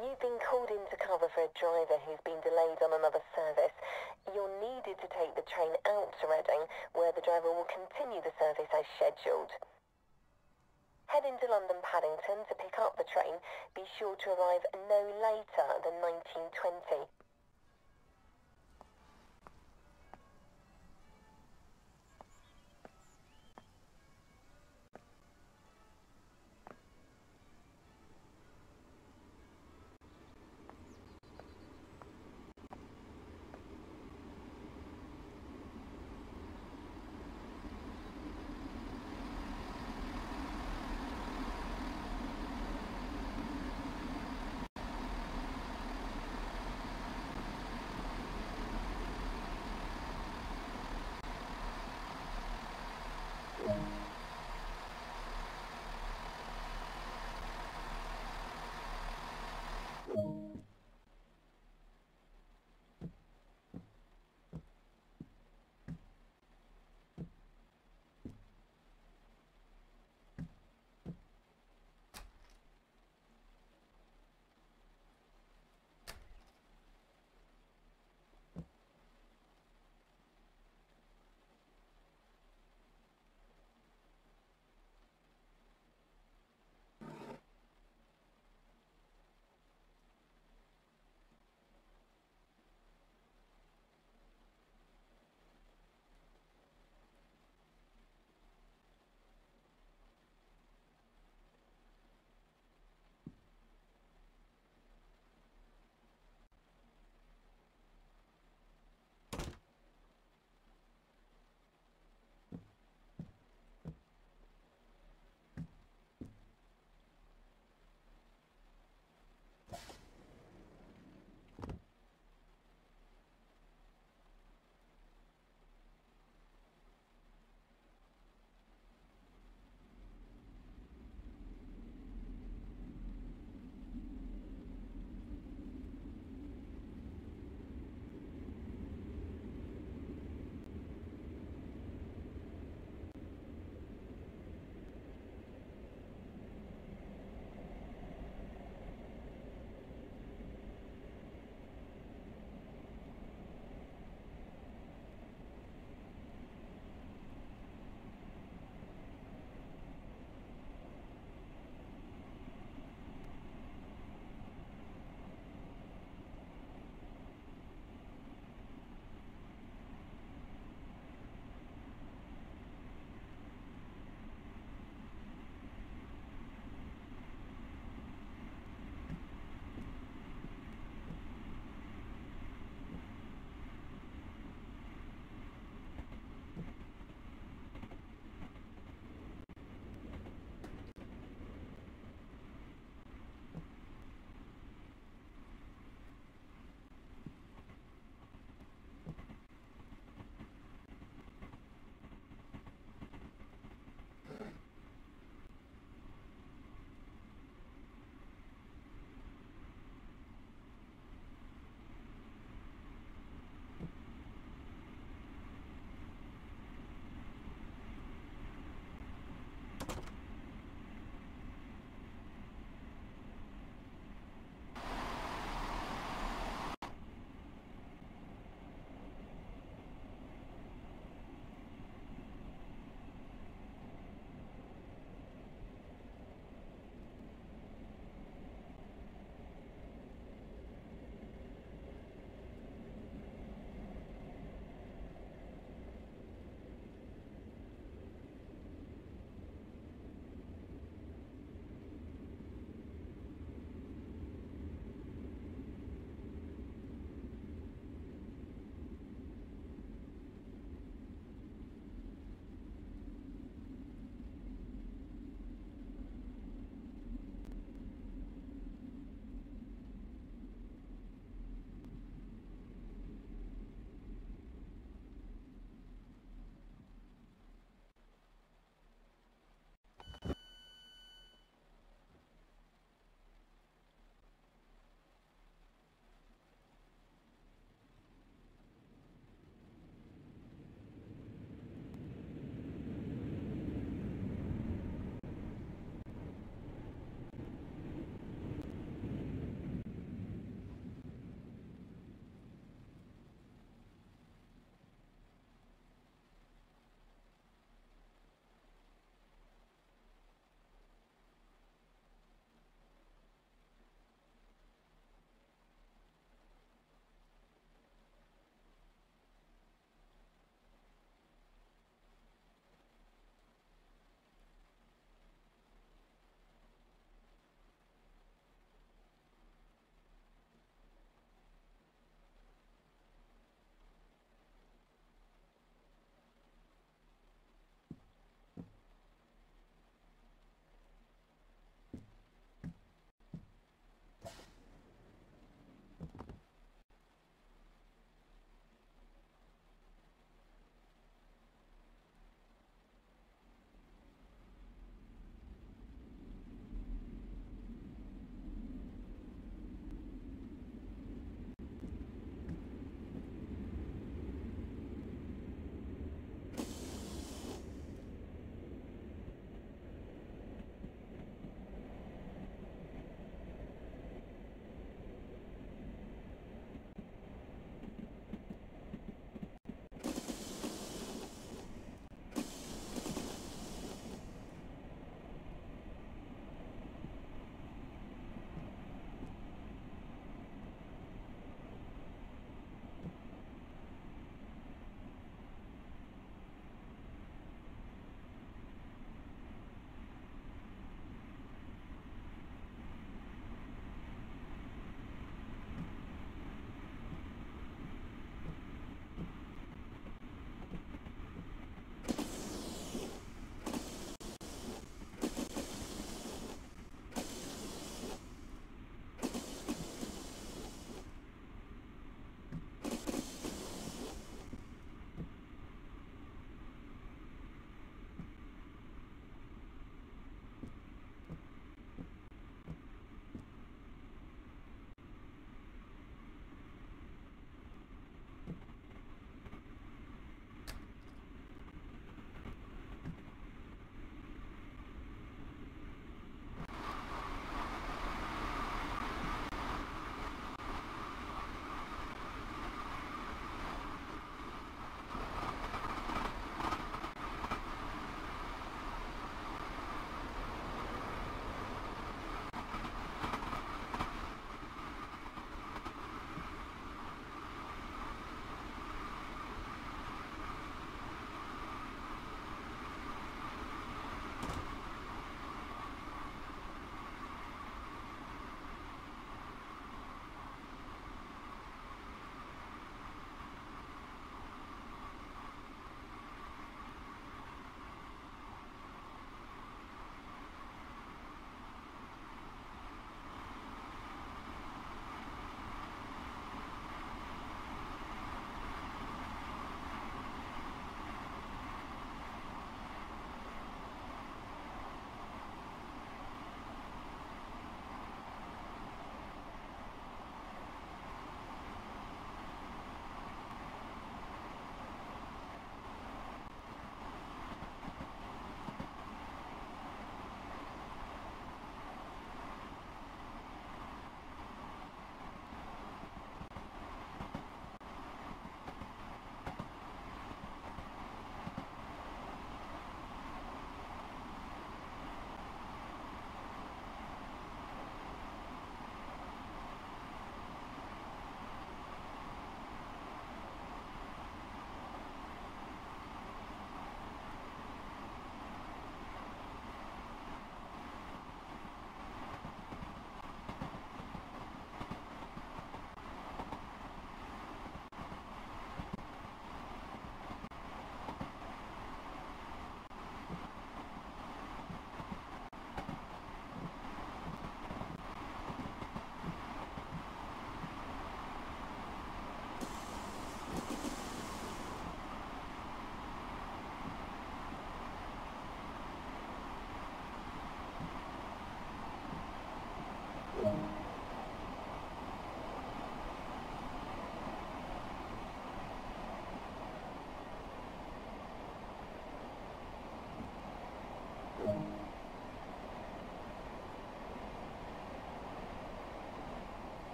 You've been called in to cover for a driver who's been delayed on another service. You're needed to take the train out to Reading, where the driver will continue the service as scheduled. Head into London Paddington to pick up the train. Be sure to arrive no later than 19:20.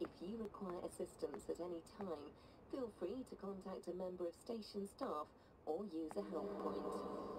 If you require assistance at any time, feel free to contact a member of station staff or use a help point.